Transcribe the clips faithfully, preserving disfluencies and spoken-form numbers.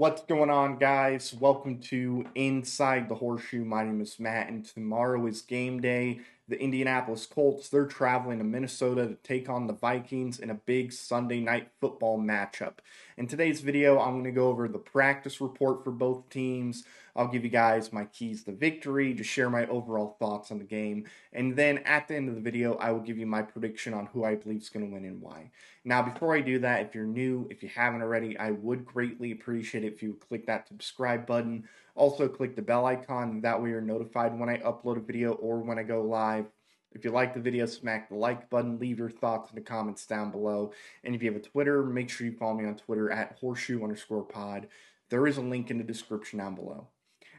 What's going on, guys? Welcome to Inside the Horseshoe. My name is Matt, and tomorrow is game day. The Indianapolis Colts, they're traveling to Minnesota to take on the Vikings in a big Sunday night football matchup. In today's video, I'm going to go over the practice report for both teams. I'll give you guys my keys to victory, just share my overall thoughts on the game. And then at the end of the video, I will give you my prediction on who I believe is going to win and why. Now, before I do that, if you're new, if you haven't already, I would greatly appreciate it if you click that subscribe button. Also click the bell icon, that way you're notified when I upload a video or when I go live. If you like the video, smack the like button, leave your thoughts in the comments down below. And if you have a Twitter, make sure you follow me on Twitter at horseshoe underscore pod. There is a link in the description down below.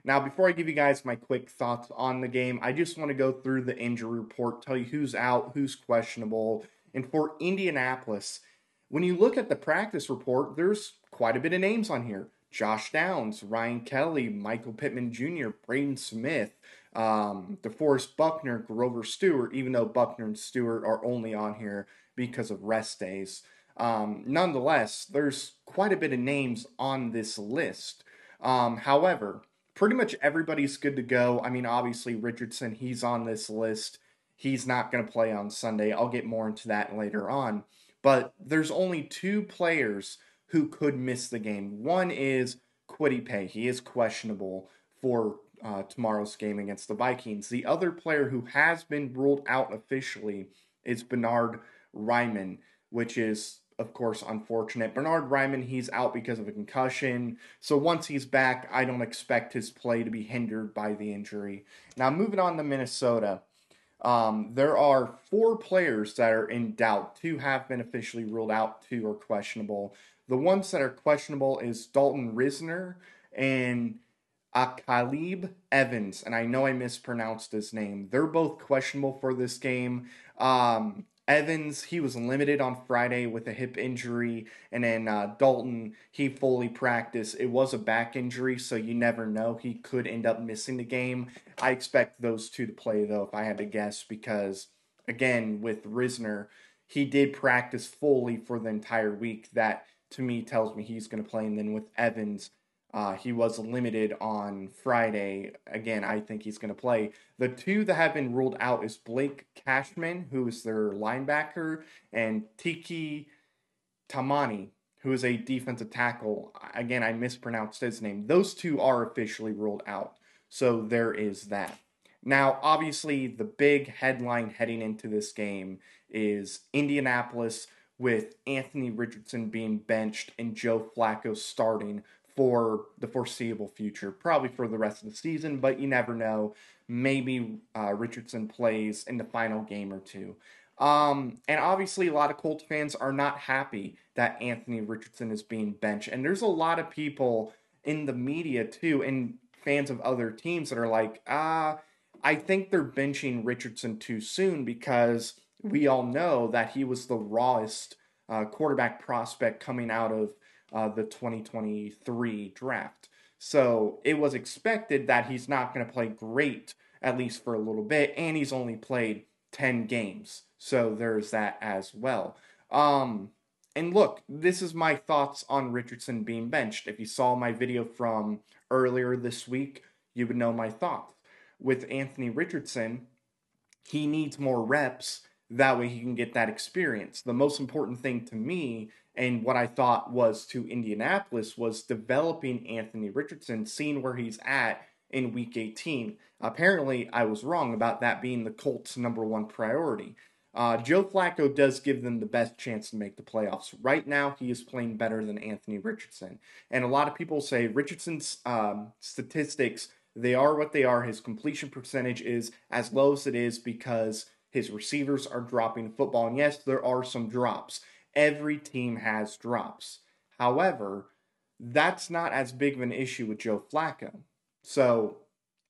Now, before I give you guys my quick thoughts on the game, I just want to go through the injury report, tell you who's out, who's questionable. And for Indianapolis, when you look at the practice report, there's quite a bit of names on here. Josh Downs, Ryan Kelly, Michael Pittman Junior, Braden Smith, um, DeForest Buckner, Grover Stewart, even though Buckner and Stewart are only on here because of rest days. Um, nonetheless, there's quite a bit of names on this list. Um, however, pretty much everybody's good to go. I mean, obviously, Richardson, he's on this list. He's not going to play on Sunday. I'll get more into that later on. But there's only two players who could miss the game. One is Quidipe. He is questionable for uh, tomorrow's game against the Vikings. The other player who has been ruled out officially is Bernard Ryman, which is, of course, unfortunate. Bernard Ryman, he's out because of a concussion. So once he's back, I don't expect his play to be hindered by the injury. Now, moving on to Minnesota. Um, there are four players that are in doubt. Two have been officially ruled out. Two are questionable. The ones that are questionable is Dalton Risner and Akhalib Evans. And I know I mispronounced his name. They're both questionable for this game. Um, Evans, he was limited on Friday with a hip injury. And then uh, Dalton, he fully practiced. It was a back injury, so you never know. He could end up missing the game. I expect those two to play, though, if I had to guess. Because, again, with Risner, he did practice fully for the entire week. That, to me, tells me he's going to play. And then with Evans, uh, he was limited on Friday. Again, I think he's going to play. The two that have been ruled out is Blake Cashman, who is their linebacker, and Tiki Tamani, who is a defensive tackle. Again, I mispronounced his name. Those two are officially ruled out. So there is that. Now, obviously, the big headline heading into this game is Indianapolis, with Anthony Richardson being benched and Joe Flacco starting for the foreseeable future, probably for the rest of the season, but you never know. Maybe uh, Richardson plays in the final game or two. Um, and obviously, a lot of Colts fans are not happy that Anthony Richardson is being benched. And there's a lot of people in the media, too, and fans of other teams that are like, ah, I think they're benching Richardson too soon because we all know that he was the rawest uh, quarterback prospect coming out of uh, the twenty twenty-three draft. So it was expected that he's not going to play great, at least for a little bit, and he's only played ten games. So there's that as well. Um, and look, this is my thoughts on Richardson being benched. If you saw my video from earlier this week, you would know my thoughts. With Anthony Richardson, he needs more reps. That way he can get that experience. The most important thing to me and what I thought was to Indianapolis was developing Anthony Richardson, seeing where he's at in week eighteen. Apparently, I was wrong about that being the Colts' number one priority. Uh, Joe Flacco does give them the best chance to make the playoffs. Right now, he is playing better than Anthony Richardson. And a lot of people say Richardson's um, statistics, they are what they are. His completion percentage is as low as it is because his receivers are dropping the football. And yes, there are some drops. Every team has drops. However, that's not as big of an issue with Joe Flacco. So,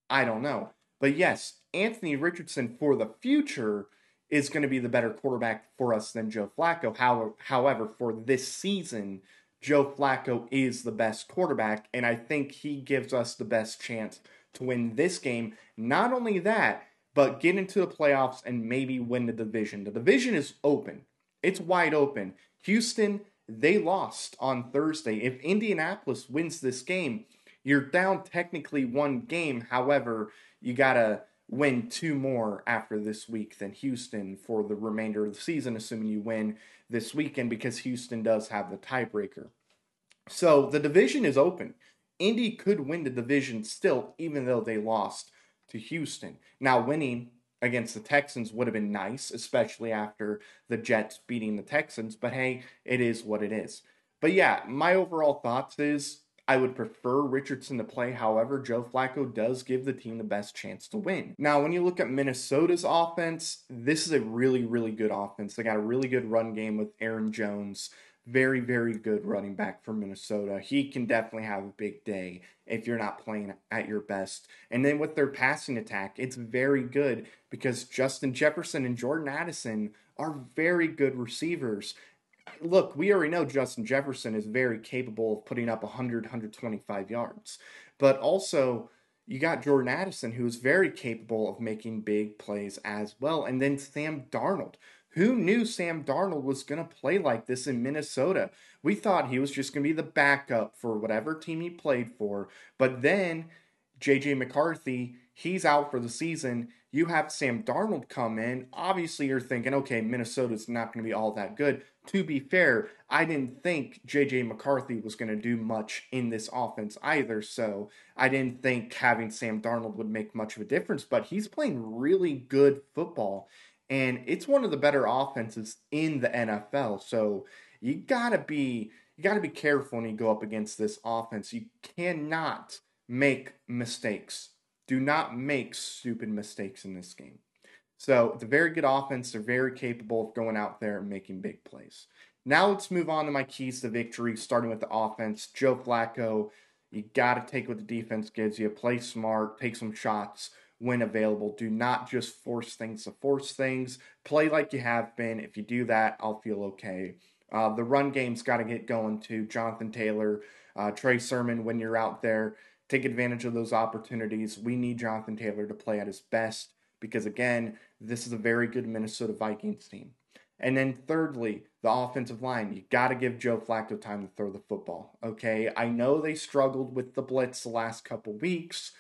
I don't know. But yes, Anthony Richardson for the future is going to be the better quarterback for us than Joe Flacco. However, for this season, Joe Flacco is the best quarterback. And I think he gives us the best chance to win this game. Not only that, but get into the playoffs and maybe win the division. The division is open. It's wide open. Houston, they lost on Thursday. If Indianapolis wins this game, you're down technically one game. However, you got to win two more after this week than Houston for the remainder of the season, assuming you win this weekend, because Houston does have the tiebreaker. So the division is open. Indy could win the division still, even though they lost to Houston. Now, winning against the Texans would have been nice, especially after the Jets beating the Texans, but hey, it is what it is. But yeah, my overall thoughts is I would prefer Richardson to play. However, Joe Flacco does give the team the best chance to win. Now, when you look at Minnesota's offense, this is a really, really good offense. They got a really good run game with Aaron Jones. Very, very good running back for Minnesota. He can definitely have a big day if you're not playing at your best. And then with their passing attack, it's very good because Justin Jefferson and Jordan Addison are very good receivers. Look, we already know Justin Jefferson is very capable of putting up one hundred, one twenty-five yards. But also, you got Jordan Addison, who is very capable of making big plays as well. And then Sam Darnold. Who knew Sam Darnold was going to play like this in Minnesota? We thought he was just going to be the backup for whatever team he played for. But then, J J McCarthy, he's out for the season. You have Sam Darnold come in. Obviously, you're thinking, okay, Minnesota's not going to be all that good. To be fair, I didn't think J J McCarthy was going to do much in this offense either, so I didn't think having Sam Darnold would make much of a difference, but he's playing really good football, and it's one of the better offenses in the N F L, so you gotta be, you gotta be careful when you go up against this offense. You cannot make mistakes. Do not make stupid mistakes in this game. So it's a very good offense. They're very capable of going out there and making big plays. Now let's move on to my keys to victory, starting with the offense. Joe Flacco, you got to take what the defense gives you. Play smart. Take some shots when available. Do not just force things to force things. Play like you have been. If you do that, I'll feel okay. Uh, the run game's got to get going too. Jonathan Taylor, uh, Trey Sermon, when you're out there, take advantage of those opportunities. We need Jonathan Taylor to play at his best because, again, this is a very good Minnesota Vikings team. And then thirdly, the offensive line. You got to give Joe Flacco time to throw the football, okay? I know they struggled with the blitz the last couple weeks.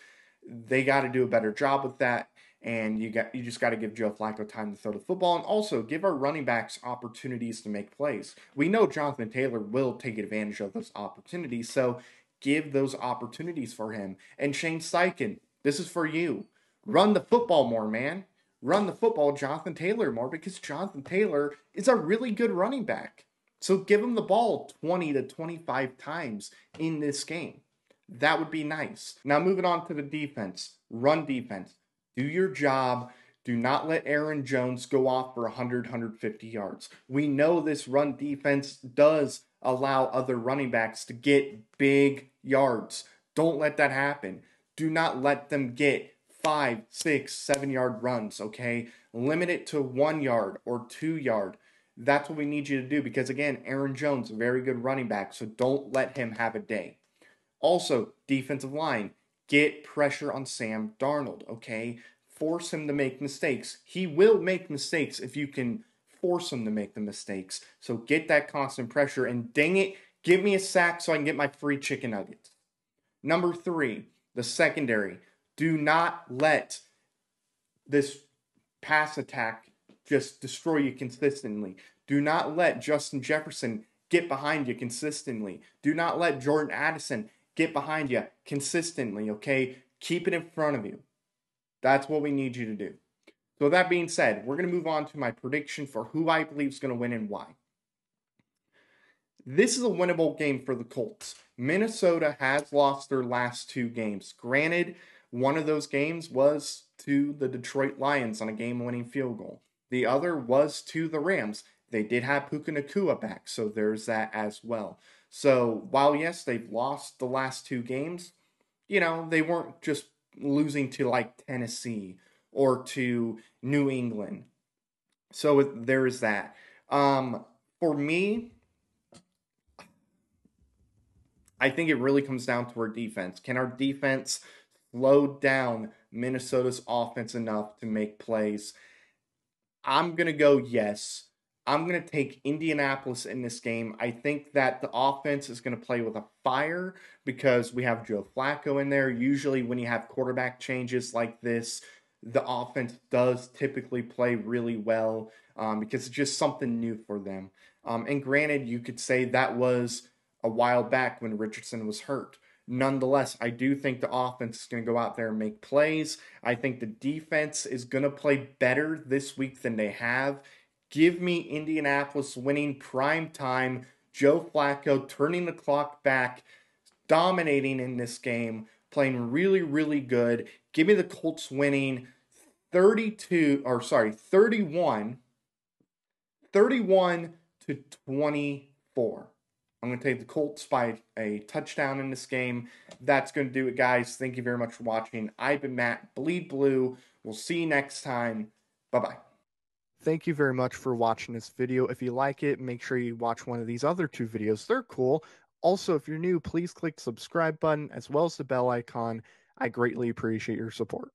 They got to do a better job with that, and you got you just got to give Joe Flacco time to throw the football and also give our running backs opportunities to make plays. We know Jonathan Taylor will take advantage of those opportunities, so give those opportunities for him. And Shane Steichen, this is for you. Run the football more, man. Run the football, Jonathan Taylor, more, because Jonathan Taylor is a really good running back. So give him the ball twenty to twenty-five times in this game. That would be nice. Now moving on to the defense. Run defense. Do your job. Do not let Aaron Jones go off for one hundred, one fifty yards. We know this run defense does allow other running backs to get big yards. Don't let that happen. Do not let them get five, six, seven yard runs, okay? Limit it to one yard or two yard. That's what we need you to do because, again, Aaron Jones, a very good running back, so don't let him have a day. Also, defensive line, get pressure on Sam Darnold, okay? Force him to make mistakes. He will make mistakes if you can force him to make the mistakes. So get that constant pressure and, dang it, give me a sack so I can get my free chicken nuggets. Number three, the secondary. Do not let this pass attack just destroy you consistently. Do not let Justin Jefferson get behind you consistently. Do not let Jordan Addison get behind you consistently, okay? Keep it in front of you. That's what we need you to do. So that being said, we're going to move on to my prediction for who I believe is going to win and why. This is a winnable game for the Colts. Minnesota has lost their last two games. Granted, one of those games was to the Detroit Lions on a game-winning field goal. The other was to the Rams. They did have Puka Nakua back, so there's that as well. So while, yes, they've lost the last two games, you know, they weren't just losing to, like, Tennessee or to New England. So there is that. Um, for me, I think it really comes down to our defense. Can our defense slow down Minnesota's offense enough to make plays? I'm going to go yes. I'm going to take Indianapolis in this game. I think that the offense is going to play with a fire because we have Joe Flacco in there. Usually when you have quarterback changes like this, the offense does typically play really well um, because it's just something new for them. Um, and granted, you could say that was a while back when Richardson was hurt. Nonetheless, I do think the offense is going to go out there and make plays. I think the defense is going to play better this week than they have. Give me Indianapolis winning prime time, Joe Flacco turning the clock back, dominating in this game, playing really, really good. Give me the Colts winning thirty-two, or sorry, thirty-one, thirty-one to twenty-four. I'm going to take the Colts by a touchdown in this game. That's going to do it, guys. Thank you very much for watching. I've been Matt, Bleed Blue. We'll see you next time. Bye-bye. Thank you very much for watching this video. If you like it, make sure you watch one of these other two videos. They're cool. Also, if you're new, please click the subscribe button as well as the bell icon. I greatly appreciate your support.